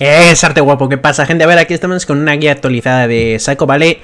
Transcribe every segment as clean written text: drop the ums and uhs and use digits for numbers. Es arte guapo, ¿qué pasa, gente? A ver, aquí estamos con una guía actualizada de Shaco, ¿vale?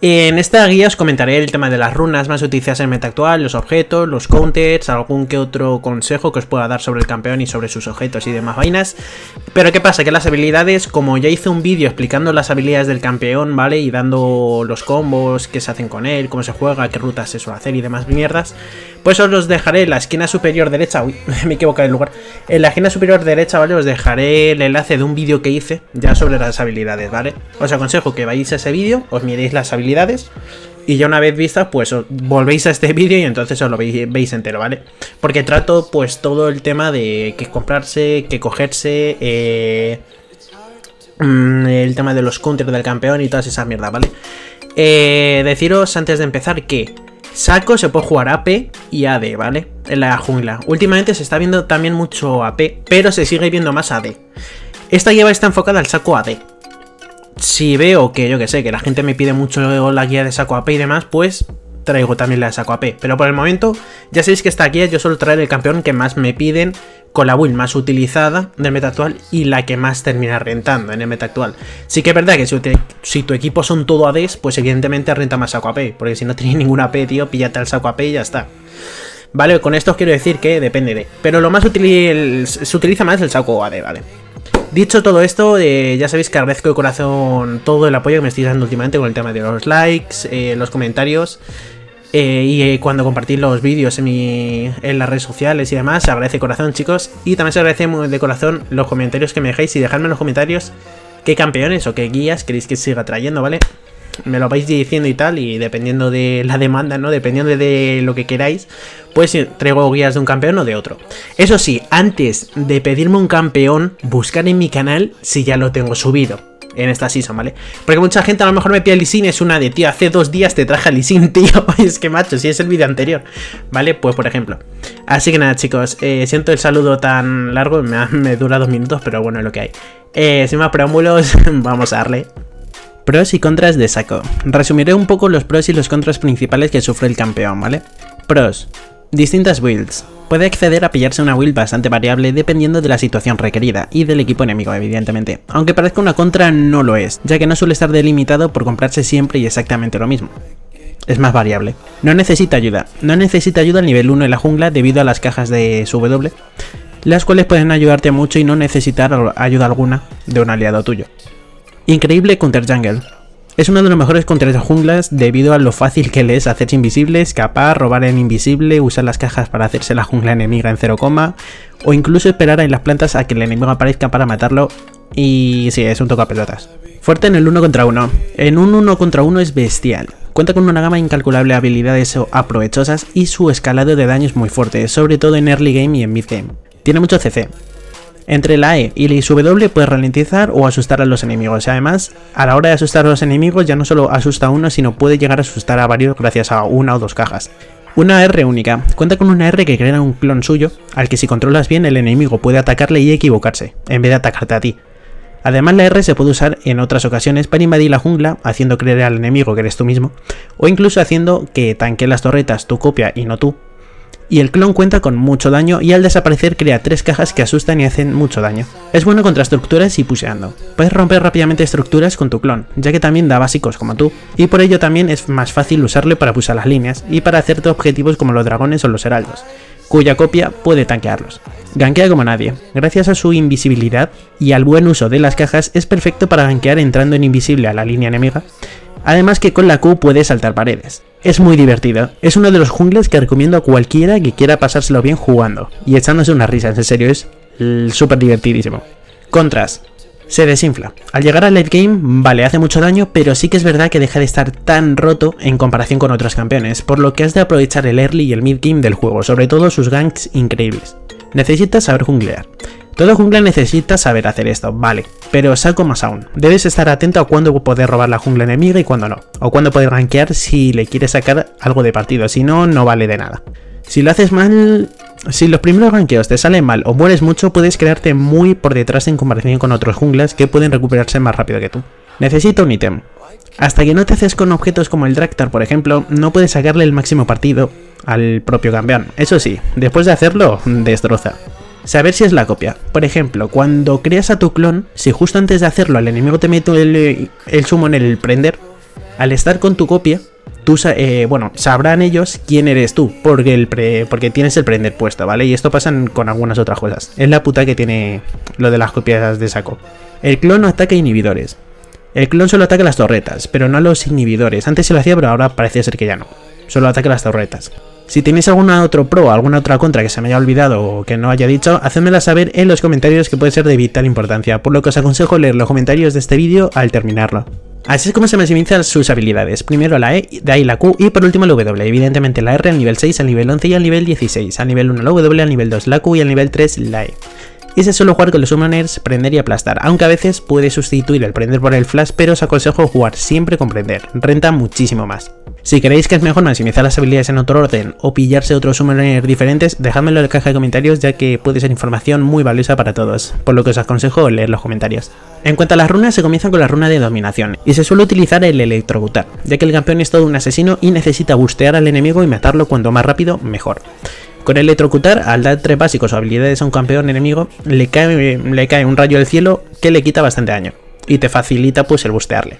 En esta guía os comentaré el tema de las runas más utilizadas en el meta actual, los objetos, los counters, algún que otro consejo que os pueda dar sobre el campeón y sobre sus objetos y demás vainas. Pero qué pasa, que las habilidades, como ya hice un vídeo explicando las habilidades del campeón, ¿vale? Y dando los combos, qué se hacen con él, cómo se juega, qué rutas se suele hacer y demás mierdas, pues os los dejaré en la esquina superior derecha. Uy, me he equivocado de lugar. En la esquina superior derecha, ¿vale? Os dejaré el enlace de un vídeo que hice ya sobre las habilidades, ¿vale? Os aconsejo que vayáis a ese vídeo, os miréis las habilidades y ya una vez vistas, pues volvéis a este vídeo y entonces os lo veis entero, ¿vale? Porque trato pues todo el tema de qué comprarse, qué cogerse, el tema de los counters del campeón y todas esas mierdas, ¿vale? Deciros antes de empezar que Shaco se puede jugar AP y AD, ¿vale? En la jungla. Últimamente se está viendo también mucho AP, pero se sigue viendo más AD. Esta guía está enfocada al Shaco AD. Si veo que, yo que sé, que la gente me pide mucho la guía de Shaco AP y demás, pues traigo también la de Shaco AP. Pero por el momento, ya sabéis que esta guía yo suelo traer el campeón que más me piden, con la build más utilizada del meta actual y la que más termina rentando en el meta actual. Sí que es verdad que si tu equipo son todo ADs, pues evidentemente renta más Shaco AP, porque si no tienes ninguna AP, tío, píllate al Shaco AP y ya está. Vale, con esto os quiero decir que depende de... Pero lo más útil, se utiliza más el Shaco AD, ¿vale? Dicho todo esto, ya sabéis que agradezco de corazón todo el apoyo que me estáis dando últimamente con el tema de los likes, los comentarios y cuando compartís los vídeos en las redes sociales y demás. Se agradece de corazón, chicos, y también se agradece de corazón los comentarios que me dejáis y dejadme en los comentarios qué campeones o qué guías queréis que siga trayendo, ¿vale? Me lo vais diciendo y tal, y dependiendo de la demanda, ¿no? Dependiendo de lo que queráis, pues traigo guías de un campeón o de otro. Eso sí, antes de pedirme un campeón, buscar en mi canal si ya lo tengo subido en esta season, ¿vale? Porque mucha gente a lo mejor me pide a Lee Sin, es una de, tío, hace 2 días te traje a Lee Sin, tío. Es que, macho, si es el vídeo anterior, ¿vale? Pues, por ejemplo. Así que nada, chicos, siento el saludo tan largo, me dura 2 minutos, pero bueno, es lo que hay. Sin más preámbulos, vamos a darle. Pros y contras de Shaco. Resumiré un poco los pros y los contras principales que sufre el campeón, ¿vale? Pros. Distintas builds. Puede acceder a pillarse una build bastante variable dependiendo de la situación requerida y del equipo enemigo, evidentemente. Aunque parezca una contra, no lo es, ya que no suele estar delimitado por comprarse siempre y exactamente lo mismo. Es más variable. No necesita ayuda. No necesita ayuda al nivel 1 en la jungla debido a las cajas de su W, las cuales pueden ayudarte mucho y no necesitar ayuda alguna de un aliado tuyo. Increíble counter jungle. Es uno de los mejores contra junglas debido a lo fácil que le es hacerse invisible, escapar, robar en invisible, usar las cajas para hacerse la jungla enemiga en 0, o incluso esperar en las plantas a que el enemigo aparezca para matarlo. Y sí, es un tocapelotas. Fuerte en el 1 contra 1. En un 1 contra 1 es bestial. Cuenta con una gama incalculable de habilidades aprovechosas y su escalado de daño es muy fuerte, sobre todo en early game y en mid game. Tiene mucho CC. Entre la E y la W puedes ralentizar o asustar a los enemigos. Además, a la hora de asustar a los enemigos ya no solo asusta a uno, sino puede llegar a asustar a varios gracias a 1 o 2 cajas. Una R única. Cuenta con una R que crea un clon suyo, al que si controlas bien el enemigo puede atacarle y equivocarse, en vez de atacarte a ti. Además, la R se puede usar en otras ocasiones para invadir la jungla, haciendo creer al enemigo que eres tú mismo, o incluso haciendo que tanque las torretas tu copia y no tú. Y el clon cuenta con mucho daño y al desaparecer crea 3 cajas que asustan y hacen mucho daño. Es bueno contra estructuras y pusheando. Puedes romper rápidamente estructuras con tu clon, ya que también da básicos como tú, y por ello también es más fácil usarle para pushear las líneas y para hacerte objetivos como los dragones o los heraldos, cuya copia puede tanquearlos. Gankea como nadie. Gracias a su invisibilidad y al buen uso de las cajas es perfecto para gankear entrando en invisible a la línea enemiga. Además que con la Q puede saltar paredes. Es muy divertido, es uno de los jungles que recomiendo a cualquiera que quiera pasárselo bien jugando y echándose unas risas, en serio, es súper divertidísimo. Contras. Se desinfla. Al llegar al late game, vale, hace mucho daño, pero sí que es verdad que deja de estar tan roto en comparación con otros campeones, por lo que has de aprovechar el early y el mid game del juego, sobre todo sus ganks increíbles. Necesitas saber junglear. Todo jungla necesita saber hacer esto, vale, pero Shaco más aún. Debes estar atento a cuándo poder robar la jungla enemiga y cuándo no, o cuándo poder gankear si le quieres sacar algo de partido, si no, no vale de nada. Si lo haces mal, si los primeros gankeos te salen mal o mueres mucho, puedes quedarte muy por detrás en comparación con otros junglas que pueden recuperarse más rápido que tú. Necesita un ítem. Hasta que no te haces con objetos como el Draktar, por ejemplo, no puedes sacarle el máximo partido al propio campeón. Eso sí, después de hacerlo, destroza. Saber si es la copia. Por ejemplo, cuando creas a tu clon, si justo antes de hacerlo al enemigo te meto el summon, el prender, al estar con tu copia, tú sabrán ellos quién eres tú, porque, porque tienes el prender puesto, ¿vale? Y esto pasa con algunas otras cosas. Es la puta que tiene lo de las copias de Shaco. El clon no ataca inhibidores. El clon solo ataca las torretas, pero no a los inhibidores. Antes se lo hacía, pero ahora parece ser que ya no. Solo ataca las torretas. Si tenéis alguna otra pro, alguna otra contra que se me haya olvidado o que no haya dicho, hacedmela saber en los comentarios, que puede ser de vital importancia, por lo que os aconsejo leer los comentarios de este vídeo al terminarlo. Así es como se maximizan sus habilidades, primero la E, de ahí la Q y por último la W, evidentemente la R al nivel 6, al nivel 11 y al nivel 16, al nivel 1 la W, al nivel 2 la Q y al nivel 3 la E. Y se suele jugar con los summoners, prender y aplastar, aunque a veces puede sustituir el prender por el flash, pero os aconsejo jugar siempre con prender, renta muchísimo más. Si creéis que es mejor maximizar las habilidades en otro orden o pillarse otros summoners diferentes, dejádmelo en la caja de comentarios, ya que puede ser información muy valiosa para todos, por lo que os aconsejo leer los comentarios. En cuanto a las runas, se comienzan con la runa de dominación, y se suele utilizar el Electrocutar, ya que el campeón es todo un asesino y necesita bustear al enemigo y matarlo cuanto más rápido mejor. Con el Electrocutar, al dar 3 básicos o habilidades a un campeón enemigo, le cae un rayo del cielo que le quita bastante daño y te facilita pues el bustearle.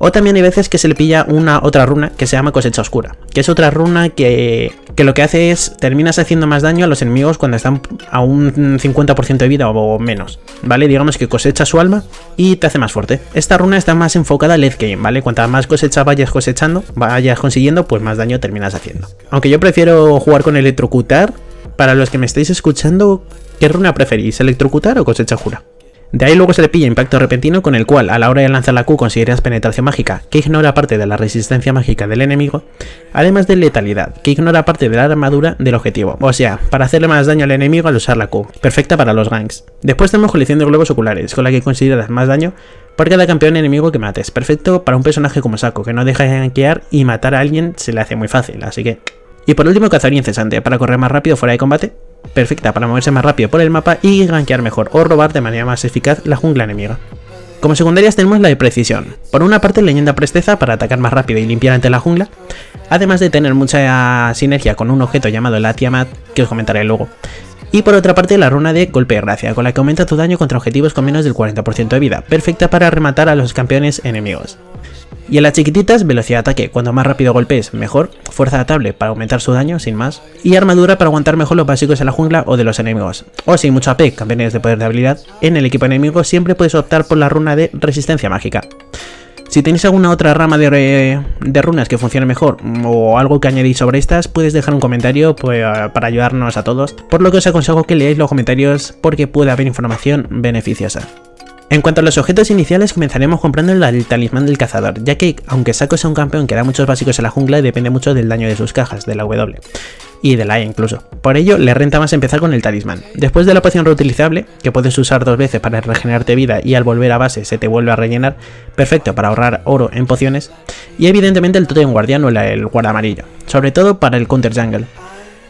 O también hay veces que se le pilla otra runa que se llama Cosecha Oscura, que es otra runa que lo que hace es terminas haciendo más daño a los enemigos cuando están a un 50% de vida o menos, ¿vale? Digamos que cosecha su alma y te hace más fuerte. Esta runa está más enfocada al late game, ¿vale? Cuanta más cosecha vayas cosechando, vayas consiguiendo, pues más daño terminas haciendo. Aunque yo prefiero jugar con Electrocutar. Para los que me estáis escuchando, ¿qué runa preferís? ¿Electrocutar o Cosecha Oscura? De ahí luego se le pilla impacto repentino, con el cual a la hora de lanzar la Q conseguirás penetración mágica, que ignora parte de la resistencia mágica del enemigo, además de letalidad, que ignora parte de la armadura del objetivo, o sea, para hacerle más daño al enemigo al usar la Q, perfecta para los ganks. Después tenemos colección de globos oculares, con la que conseguirás más daño por cada campeón enemigo que mates, perfecto para un personaje como Shaco, que no deja de gankear y matar a alguien se le hace muy fácil, así que... Y por último, cazadoría incesante, para correr más rápido fuera de combate, perfecta para moverse más rápido por el mapa y gankear mejor o robar de manera más eficaz la jungla enemiga. Como secundarias tenemos la de precisión, por una parte leyenda presteza para atacar más rápido y limpiar ante la jungla, además de tener mucha sinergia con un objeto llamado la Tiamat, que os comentaré luego. Y por otra parte la runa de golpe de gracia, con la que aumenta tu daño contra objetivos con menos del 40% de vida, perfecta para rematar a los campeones enemigos. Y en las chiquititas, velocidad de ataque, cuando más rápido golpees mejor, fuerza atable para aumentar su daño sin más, y armadura para aguantar mejor los básicos en la jungla o de los enemigos. O si mucho AP, campeones de poder de habilidad, en el equipo enemigo siempre puedes optar por la runa de resistencia mágica. Si tenéis alguna otra rama de runas que funcione mejor o algo que añadís sobre estas, puedes dejar un comentario para ayudarnos a todos, por lo que os aconsejo que leáis los comentarios porque puede haber información beneficiosa. En cuanto a los objetos iniciales, comenzaremos comprando el talismán del cazador, ya que aunque Shaco sea un campeón que da muchos básicos en la jungla, depende mucho del daño de sus cajas, de la W y de la E incluso. Por ello, le renta más empezar con el talismán. Después de la poción reutilizable, que puedes usar 2 veces para regenerarte vida y al volver a base se te vuelve a rellenar, perfecto para ahorrar oro en pociones, y evidentemente el totem guardián o el guarda amarillo, sobre todo para el counter jungle,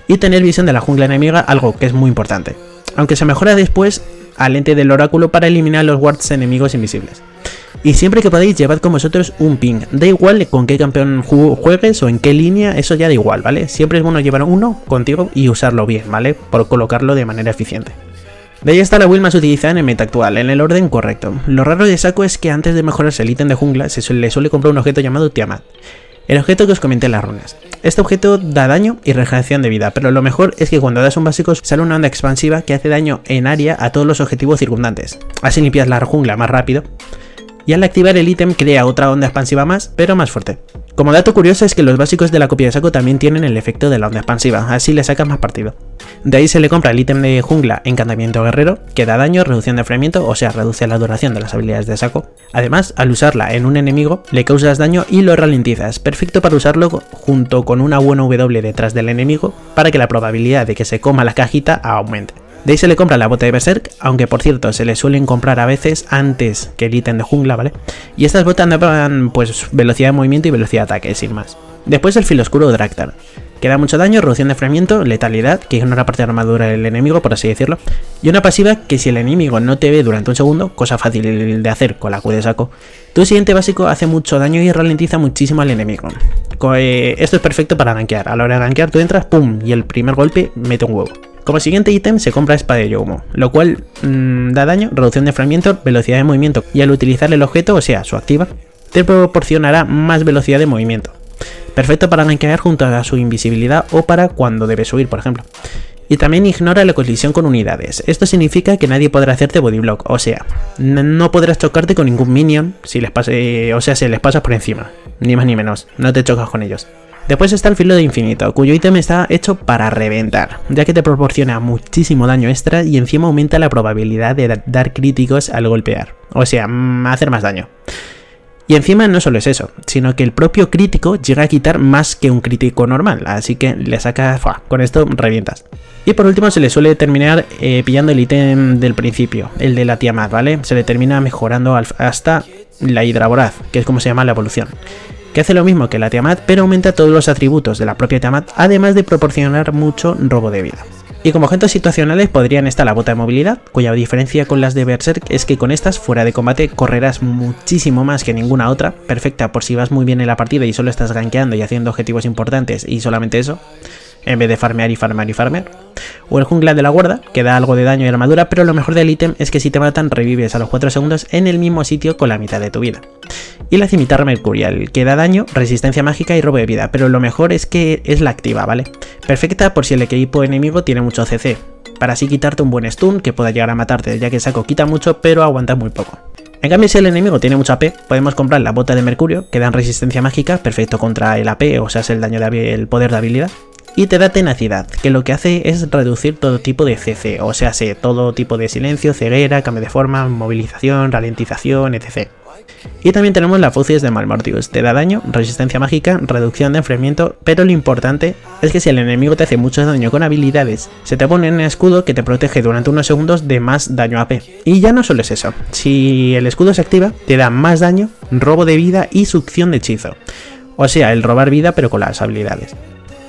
y tener visión de la jungla enemiga, algo que es muy importante, aunque se mejora después al ente del oráculo para eliminar los wards enemigos invisibles. Y siempre que podáis llevad con vosotros un ping, da igual con qué campeón juegues o en qué línea, eso ya da igual, ¿vale? Siempre es bueno llevar uno contigo y usarlo bien, ¿vale? Por colocarlo de manera eficiente. De ahí está la build más utilizada en el meta actual, en el orden correcto. Lo raro de Shaco es que antes de mejorarse el ítem de jungla se le suele comprar un objeto llamado Tiamat, el objeto que os comenté en las runas. Este objeto da daño y regeneración de vida, pero lo mejor es que cuando das un básico sale una onda expansiva que hace daño en área a todos los objetivos circundantes. Así limpias la jungla más rápido. Y al activar el ítem crea otra onda expansiva más, pero más fuerte. Como dato curioso es que los básicos de la copia de Shaco también tienen el efecto de la onda expansiva, así le sacas más partido. De ahí se le compra el ítem de jungla encantamiento guerrero, que da daño, reducción de enfriamiento, o sea reduce la duración de las habilidades de Shaco. Además, al usarla en un enemigo le causas daño y lo ralentizas, perfecto para usarlo junto con una buena W detrás del enemigo para que la probabilidad de que se coma la cajita aumente. De ahí se le compra la bota de Berserk, aunque por cierto se le suelen comprar a veces antes que el ítem de jungla, ¿vale? Y estas botas dan pues velocidad de movimiento y velocidad de ataque, sin más. Después el filo oscuro de Draktar, que da mucho daño, reducción de enfriamiento, letalidad, que ignora parte de la armadura del enemigo, por así decirlo, y una pasiva que si el enemigo no te ve durante un segundo, cosa fácil de hacer con la Q de Shaco, tu siguiente básico hace mucho daño y ralentiza muchísimo al enemigo. Esto es perfecto para gankear, a la hora de gankear tú entras, pum, y el primer golpe mete un huevo. Como siguiente ítem se compra espada de Youmo, lo cual da daño, reducción de fragmento, velocidad de movimiento, y al utilizar el objeto, o sea su activa, te proporcionará más velocidad de movimiento. Perfecto para gankear junto a su invisibilidad o para cuando debes huir, por ejemplo. Y también ignora la colisión con unidades. Esto significa que nadie podrá hacerte body block, o sea, no podrás chocarte con ningún minion si les pase, o sea, si les pasas por encima, ni más ni menos, no te chocas con ellos. Después está el filo de infinito, cuyo ítem está hecho para reventar, ya que te proporciona muchísimo daño extra y encima aumenta la probabilidad de dar críticos al golpear, o sea, hacer más daño. Y encima no solo es eso, sino que el propio crítico llega a quitar más que un crítico normal, así que le sacas, con esto revientas. Y por último se le suele terminar pillando el ítem del principio, el de la Tiamat, ¿vale? Se le termina mejorando hasta la Hidra Voraz, que es como se llama la evolución, que hace lo mismo que la Tiamat, pero aumenta todos los atributos de la propia Tiamat, además de proporcionar mucho robo de vida. Y como objetos situacionales podrían estar la bota de movilidad, cuya diferencia con las de Berserk es que con estas fuera de combate correrás muchísimo más que ninguna otra, perfecta por si vas muy bien en la partida y solo estás gankeando y haciendo objetivos importantes y solamente eso, en vez de farmear y farmear y farmear. O el jungla de la guarda, que da algo de daño y armadura, pero lo mejor del ítem es que si te matan revives a los 4 segundos en el mismo sitio con la mitad de tu vida. Y la cimitarra mercurial, que da daño, resistencia mágica y robo de vida, pero lo mejor es que es la activa, ¿vale? Perfecta por si el equipo enemigo tiene mucho CC, para así quitarte un buen stun que pueda llegar a matarte, ya que el saco quita mucho pero aguanta muy poco. En cambio, si el enemigo tiene mucho AP, podemos comprar la bota de mercurio, que dan resistencia mágica, perfecto contra el AP, o sea, es el daño el poder de habilidad. Y te da tenacidad, que lo que hace es reducir todo tipo de CC, o sea, todo tipo de silencio, ceguera, cambio de forma, movilización, ralentización, etc. Y también tenemos la Fucies de Malmortius, te da daño, resistencia mágica, reducción de enfriamiento, pero lo importante es que si el enemigo te hace mucho daño con habilidades, se te pone un escudo que te protege durante unos segundos de más daño AP. Y ya no solo es eso, si el escudo se activa, te da más daño, robo de vida y succión de hechizo, o sea, el robar vida pero con las habilidades.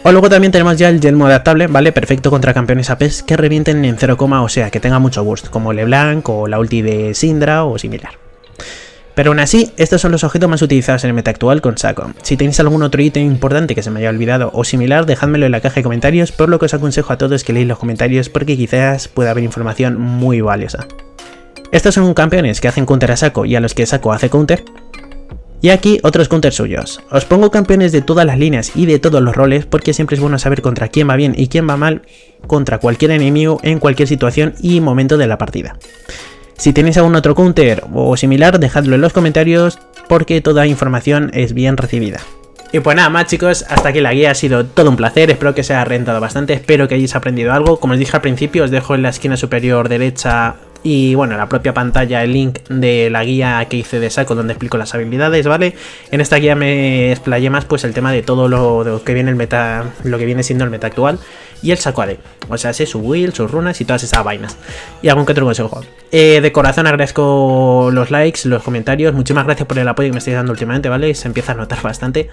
O luego también tenemos ya el yelmo adaptable, ¿vale? Perfecto contra campeones APs que revienten en 0, o sea, que tenga mucho burst, como LeBlanc o la ulti de Syndra o similar. Pero aún así, estos son los objetos más utilizados en el meta actual con Shaco. Si tenéis algún otro ítem importante que se me haya olvidado o similar, dejádmelo en la caja de comentarios, por lo que os aconsejo a todos que leáis los comentarios porque quizás pueda haber información muy valiosa. Estos son campeones que hacen counter a Shaco y a los que Shaco hace counter. Y aquí otros counters suyos. Os pongo campeones de todas las líneas y de todos los roles porque siempre es bueno saber contra quién va bien y quién va mal contra cualquier enemigo en cualquier situación y momento de la partida. Si tenéis algún otro counter o similar, dejadlo en los comentarios porque toda información es bien recibida. Y pues nada más, chicos, hasta aquí la guía, ha sido todo un placer, espero que os haya rentado bastante, espero que hayáis aprendido algo. Como os dije al principio, os dejo en la esquina superior derecha y bueno, en la propia pantalla el link de la guía que hice de Shaco donde explico las habilidades, ¿vale? En esta guía me explayé más pues el tema de todo lo que viene siendo el meta actual y el Shaco AD, o sea, sí, su build, sus runas y todas esas vainas. Y algún que otro consejo. De corazón agradezco los likes, los comentarios, muchísimas gracias por el apoyo que me estáis dando últimamente, ¿vale? Se empieza a notar bastante.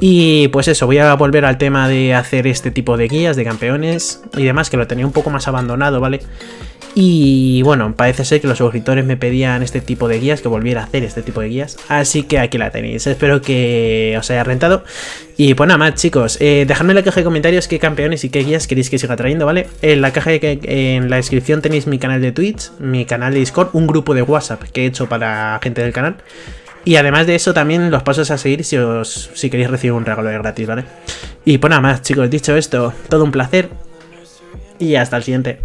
Y pues eso, voy a volver al tema de hacer este tipo de guías de campeones y demás, que lo tenía un poco más abandonado, ¿vale? Y bueno, parece ser que los suscriptores me pedían este tipo de guías, que volviera a hacer este tipo de guías, así que aquí la tenéis, espero que os haya rentado. Y pues nada más, chicos, dejadme en la caja de comentarios qué campeones y qué guías queréis que siga trayendo, ¿vale? En la caja en la descripción tenéis mi canal de Twitch, mi canal de Discord, un grupo de WhatsApp que he hecho para gente del canal. Y además de eso también los pasos a seguir si queréis recibir un regalo de gratis, ¿vale? Y pues nada más, chicos, dicho esto, todo un placer y hasta el siguiente.